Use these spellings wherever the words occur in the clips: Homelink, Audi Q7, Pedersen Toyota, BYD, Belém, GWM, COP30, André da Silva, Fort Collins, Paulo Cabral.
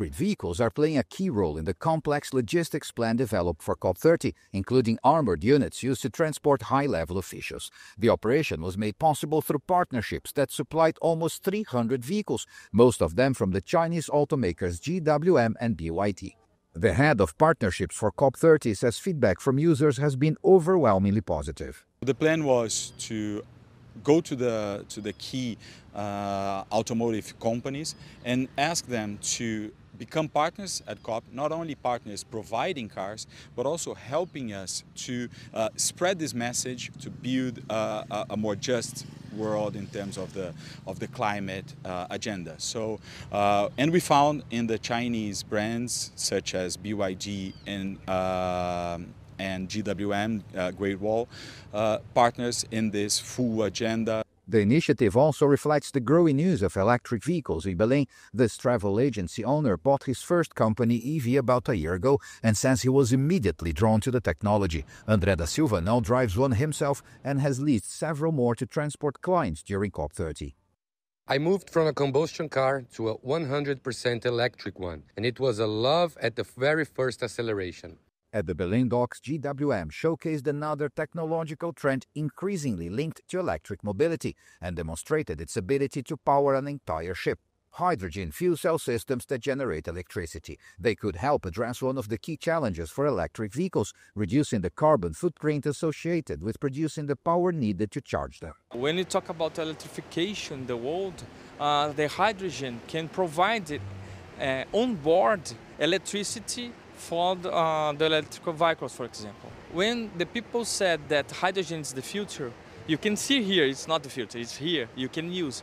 hybrid vehicles are playing a key role in the complex logistics plan developed for COP30, including armored units used to transport high-level officials. The operation was made possible through partnerships that supplied almost 300 vehicles, most of them from the Chinese automakers GWM and BYD. The head of partnerships for COP30 says feedback from users has been overwhelmingly positive. The plan was to go to the key automotive companies and ask them to become partners at COP, not only partners providing cars, but also helping us to spread this message to build a more just world in terms of the climate agenda. So, and we found in the Chinese brands such as BYD and GWM, Great Wall, partners in this full agenda. The initiative also reflects the growing use of electric vehicles in Belém. This travel agency owner bought his first company EV about a year ago and says he was immediately drawn to the technology. André da Silva now drives one himself and has leased several more to transport clients during COP30. I moved from a combustion car to a 100% electric one, and it was a love at the very first acceleration. At the Belém docks, GWM showcased another technological trend increasingly linked to electric mobility and demonstrated its ability to power an entire ship: hydrogen fuel cell systems that generate electricity. They could help address one of the key challenges for electric vehicles, reducing the carbon footprint associated with producing the power needed to charge them. When you talk about electrification in the world, the hydrogen can provide onboard electricity for the electrical vehicles, for example. When the people said that hydrogen is the future, you can see here it's not the future, it's here, you can use.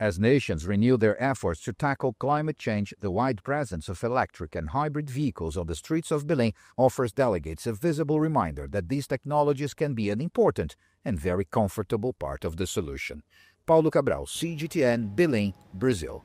As nations renew their efforts to tackle climate change, the wide presence of electric and hybrid vehicles on the streets of Belém offers delegates a visible reminder that these technologies can be an important and very comfortable part of the solution. Paulo Cabral, CGTN, Belém, Brazil.